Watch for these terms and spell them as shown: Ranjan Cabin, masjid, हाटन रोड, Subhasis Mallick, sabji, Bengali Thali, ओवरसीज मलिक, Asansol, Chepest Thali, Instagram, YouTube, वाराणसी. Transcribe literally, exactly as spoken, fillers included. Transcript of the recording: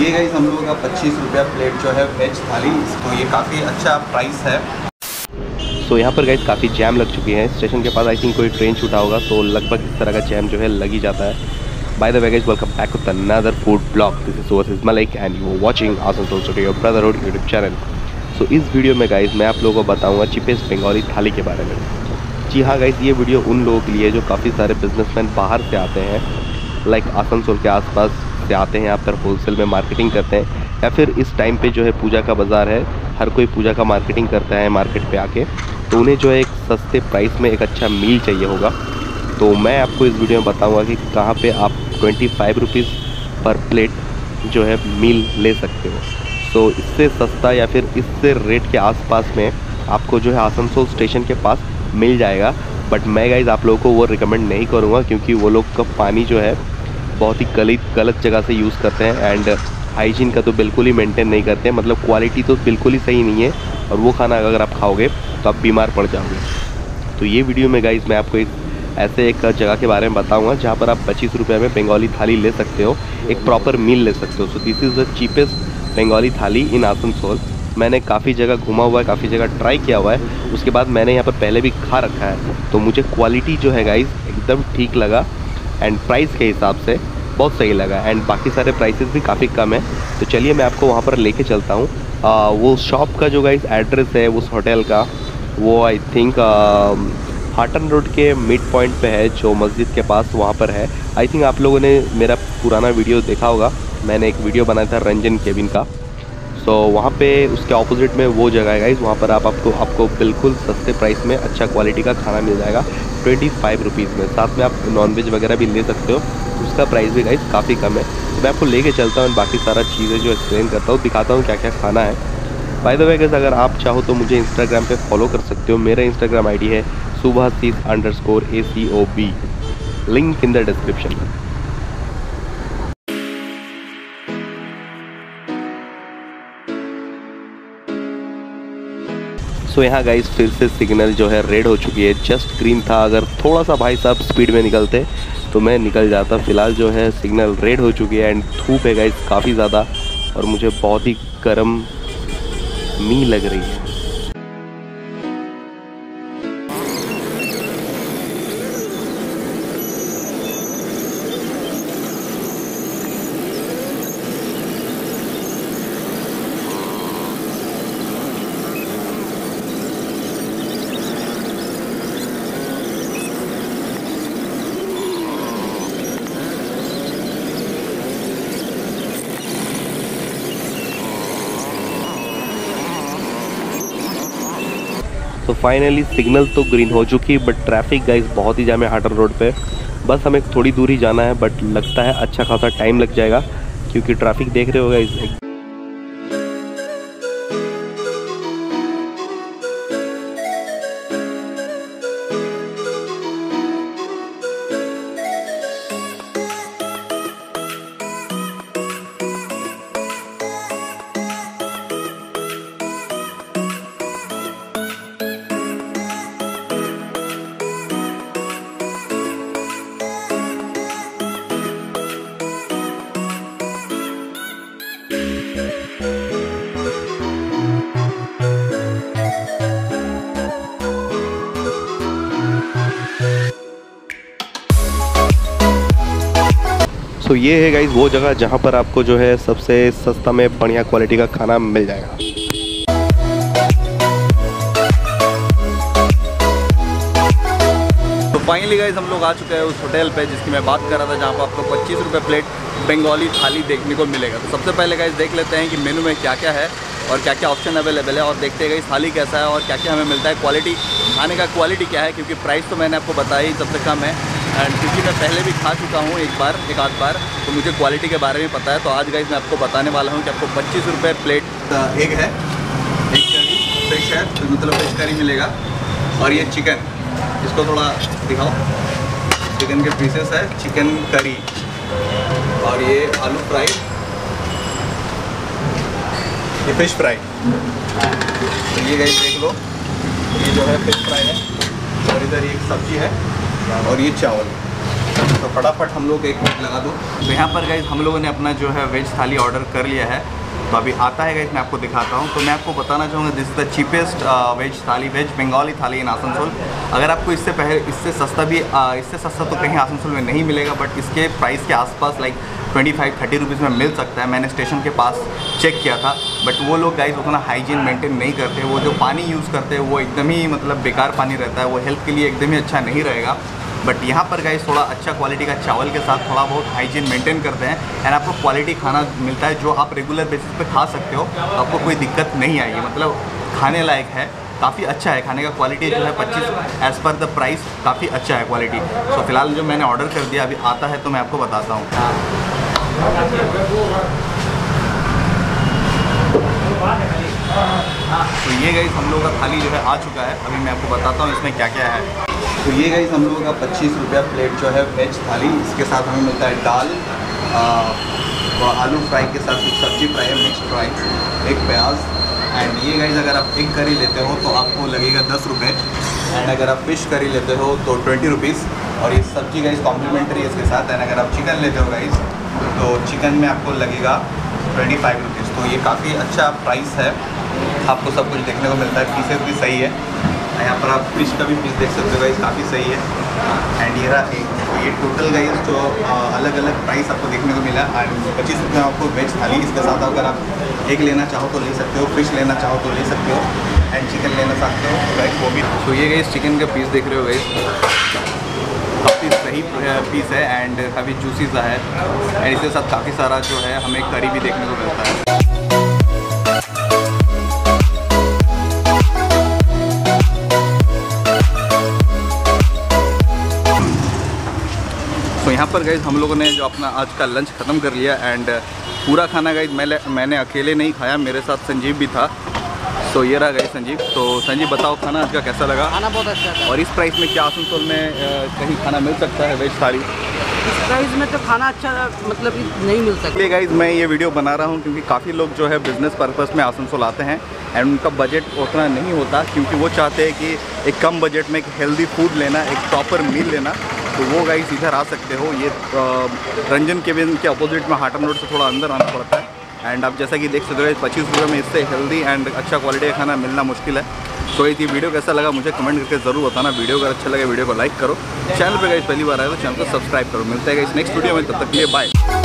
ये गाइस हम लोगों का पच्चीस रुपया प्लेट जो है वेज थाली, तो ये काफ़ी अच्छा प्राइस है। सो so, यहाँ पर गाइस काफ़ी जैम लग चुकी है, स्टेशन के पास आई थिंक कोई ट्रेन छूटा होगा, तो लगभग इस तरह का जैम जो है लग ही जाता है। By the way guys, welcome back to another food blog. This is ओवरसीज मलिक and you are watching Asansol the brotherhood YouTube channel. So इस वीडियो में गाइस मैं आप लोगों को बताऊँगा चीपेस्ट बंगाली थाली के बारे में। जी हाँ गाइस, ये वीडियो उन लोगों के लिए जो काफ़ी सारे बिजनेसमैन बाहर से आते हैं, लाइक आसनसोल के आसपास से आते हैं, यहाँ पर होलसेल में मार्केटिंग करते हैं, या फिर इस टाइम पे जो है पूजा का बाज़ार है, हर कोई पूजा का मार्केटिंग करता है मार्केट पे आके, तो उन्हें जो है एक सस्ते प्राइस में एक अच्छा मील चाहिए होगा। तो मैं आपको इस वीडियो में बताऊँगा कि कहाँ पर आप twenty five rupees per plate जो है मील ले सकते हो। तो इससे सस्ता या फिर इससे रेट के आसपास में आपको जो है आसनसोल स्टेशन के पास मिल जाएगा, बट मैं गाइज आप लोगों को वो रिकमेंड नहीं करूँगा, क्योंकि वो लोग का पानी जो है बहुत ही गलत गलत जगह से यूज़ करते हैं, एंड हाइजीन का तो बिल्कुल ही मेंटेन नहीं करते हैं, मतलब क्वालिटी तो बिल्कुल ही सही नहीं है, और वो खाना अगर आप खाओगे तो आप बीमार पड़ जाओगे। तो ये वीडियो में गाइज मैं आपको एक ऐसे एक जगह के बारे में बताऊँगा जहाँ पर आप पच्चीस रुपये में बंगाली थाली ले सकते हो, एक प्रॉपर मील ले सकते हो। So this is the cheapest Bengali thali in Asansol. मैंने काफ़ी जगह घूमा हुआ है, काफ़ी जगह ट्राई किया हुआ है, उसके बाद मैंने यहाँ पर पहले भी खा रखा है, तो मुझे क्वालिटी जो है गाइस एकदम ठीक लगा, एंड प्राइस के हिसाब से बहुत सही लगा, एंड बाकी सारे प्राइसेस भी काफ़ी कम है। तो चलिए मैं आपको वहाँ पर लेके चलता हूँ। वो शॉप का जो गाइस एड्रेस है उस होटल का, वो आई थिंक हाटन रोड के मिड पॉइंट पर है, जो मस्जिद के पास वहाँ पर है। आई थिंक आप लोगों ने मेरा पुराना वीडियो देखा होगा, मैंने एक वीडियो बनाया था रंजन केबिन का, सो so, वहाँ पे उसके ऑपोजिट में वो जगह है गाइस, वहाँ पर आप आपको आपको बिल्कुल सस्ते प्राइस में अच्छा क्वालिटी का खाना मिल जाएगा ट्वेंटी फाइव रुपीज़ में। साथ में आप नॉनवेज वगैरह भी ले सकते हो, उसका प्राइस भी गाइस काफ़ी कम है। तो मैं आपको लेके चलता हूँ, बाकी सारा चीज़ें जो एक्सप्लेन करता हूँ, दिखाता हूँ क्या क्या खाना है। बाय द वे गाइस, अगर आप चाहो तो मुझे इंस्टाग्राम पर फॉलो कर सकते हो, मेरा इंस्टाग्राम आई डी है Subhashish underscore A C O B, link in the description. तो यहाँ गाइस फिर से सिग्नल जो है रेड हो चुकी है, जस्ट ग्रीन था, अगर थोड़ा सा भाई साहब स्पीड में निकलते तो मैं निकल जाता। फिलहाल जो है सिग्नल रेड हो चुकी है, एंड धूप है गाइस काफ़ी ज़्यादा, और मुझे बहुत ही गर्म मी लग रही है। तो फाइनली सिग्नल तो ग्रीन हो चुकी, बट ट्रैफिक गाइस बहुत ही जाम है हाटन रोड पे। बस हमें थोड़ी दूर ही जाना है, बट लगता है अच्छा खासा टाइम लग जाएगा, क्योंकि ट्रैफिक देख रहे हो गाइस। तो so, ये है गाइस वो जगह जहाँ पर आपको जो है सबसे सस्ता में बढ़िया क्वालिटी का खाना मिल जाएगा। तो फाइनली गाइस हम लोग आ चुके हैं उस होटल पे जिसकी मैं बात कर रहा था, जहाँ पर आपको पच्चीस रुपये प्लेट बंगाली थाली देखने को मिलेगा। तो सबसे पहले गाइस देख लेते हैं कि मेनू में क्या क्या है और क्या क्या ऑप्शन अवेलेबल है, और देखते हैं गाइस थाली कैसा है और क्या क्या हमें मिलता है, क्वालिटी खाने का क्वालिटी क्या है, क्योंकि प्राइस तो मैंने आपको बताया ही सबसे कम है, एंड क्योंकि मैं पहले भी खा चुका हूँ एक बार एक आध बार, तो मुझे क्वालिटी के बारे में पता है। तो आज गाइस मैं आपको बताने वाला हूँ कि आपको पच्चीस रुपये प्लेट एक है, एक करी फिश है, तो मतलब फिश करी मिलेगा, और ये चिकन, इसको थोड़ा दिखाओ, चिकन के पीसेस है, चिकन करी, और ये आलू फ्राई, ये फिश फ्राई, तो ये गाइस देख लो, ये जो है फिश फ्राई है, और इधर एक सब्जी है, और ये चावल। तो फटाफट हम लोग एक मिनट लगा दो। तो यहाँ पर गाइस हम लोगों ने अपना जो है वेज थाली ऑर्डर कर लिया है, तो अभी आता है गाइस मैं आपको दिखाता हूँ। तो मैं आपको बताना चाहूँगा this is the cheapest veg thali, veg Bengali thali in Asansol. अगर आपको इससे पहले इससे सस्ता भी uh, इससे सस्ता तो कहीं आसनसोल में नहीं मिलेगा, बट इसके प्राइस के आसपास like twenty five thirty rupees में मिल सकता है। मैंने स्टेशन के पास चेक किया था, बट वो लोग गाइस उतना हाइजीन मेंटेन नहीं करते। वो जो पानी यूज़ करते हैं वो एकदम ही मतलब बेकार पानी रहता है, वो हेल्थ के लिए एकदम ही अच्छा नहीं रहेगा। बट यहाँ पर गाइस थोड़ा अच्छा क्वालिटी का चावल के साथ थोड़ा बहुत हाइजीन मेंटेन करते हैं, एंड आपको क्वालिटी खाना मिलता है जो आप रेगुलर बेसिस पे खा सकते हो, आपको कोई दिक्कत नहीं आएगी। मतलब खाने लायक है, काफ़ी अच्छा है, खाने का क्वालिटी जो है पच्चीस एज़ पर द प्राइस काफ़ी अच्छा है क्वालिटी। तो फिलहाल जो मैंने ऑर्डर कर दिया अभी आता है तो मैं आपको बताता हूँ। तो ये गाइस हम लोगों का थाली जो है आ चुका है, अभी मैं आपको बताता हूँ इसमें क्या क्या है। तो ये गाइस हम लोगों का पच्चीस रुपया प्लेट जो है वेज थाली, इसके साथ हमें मिलता है दाल और आलू फ्राई के साथ कुछ सब्जी फ्राई है, मिक्स फ्राई, एक प्याज। एंड ये गाइस अगर आप एक करी लेते हो तो आपको लगेगा दस रुपये, एंड अगर आप फिश करी लेते हो तो ट्वेंटी रुपीज़। और ये सब्जी गाइस कॉम्प्लीमेंट्री है इसके साथ। एंड अगर आप चिकन लेते हो गाइस तो चिकन में आपको लगेगा ट्वेंटी फाइव रुपीज़। तो ये काफ़ी अच्छा प्राइस है, आपको सब कुछ देखने को मिलता है, पीसेस भी सही है। यहाँ पर आप फिश का भी पीस देख सकते हो गाइस, काफ़ी सही है। एंड ये रहा एक, तो ये टोटल गाइस जो अलग अलग प्राइस आपको देखने को मिला। एंड पच्चीस रुपये आपको वेज थाली, इसके साथ अगर आप एक लेना चाहो तो ले सकते हो, फिश लेना चाहो तो ले सकते हो, एंड चिकन लेना चाहते हो तो गाइस वो भी। तो ये गाइस चिकन का पीस देख रहे हो गाइस, काफ़ी सही पीस है एंड काफ़ी जूसी सा है। एंड इसके साथ काफ़ी सारा जो है हमें करी भी देखने को मिलता है। तो यहाँ पर गाइस हम लोगों ने जो अपना आज का लंच ख़त्म कर लिया, एंड पूरा खाना गाइस मैं मैंने अकेले नहीं खाया, मेरे साथ संजीव भी था। तो ये रहा गाइस संजीव। तो संजीव बताओ खाना आज का कैसा लगा? खाना बहुत अच्छा था। और इस प्राइस में क्या आसनसोल में कहीं खाना मिल सकता है वेज थाली? इस प्राइस में तो खाना अच्छा मतलब नहीं मिल सकता। ये गाइस मैं ये वीडियो बना रहा हूँ क्योंकि काफ़ी लोग जो है बिज़नेस पर्पस में आसनसोल आते हैं एंड उनका बजट उतना नहीं होता, क्योंकि वो चाहते हैं कि एक कम बजट में एक हेल्दी फूड लेना, एक प्रॉपर मील लेना। तो वो गाइस इधर आ सकते हो। ये रंजन केबिन के अपोजिट में हाटन रोड से थोड़ा अंदर आना पड़ता है। एंड आप जैसा कि देख सकते हो पच्चीस रुपये में इससे हेल्दी एंड अच्छा क्वालिटी का खाना मिलना मुश्किल है। तो ये वीडियो कैसा लगा मुझे कमेंट करके ज़रूर बताना। वीडियो अगर अच्छा लगे वीडियो को लाइक करो, चैनल पे गाइस पहली बार आए तो चैनल को सब्सक्राइब करो। मिलते हैं गाइस नेक्स्ट वीडियो में, तब तक के लिए बाय।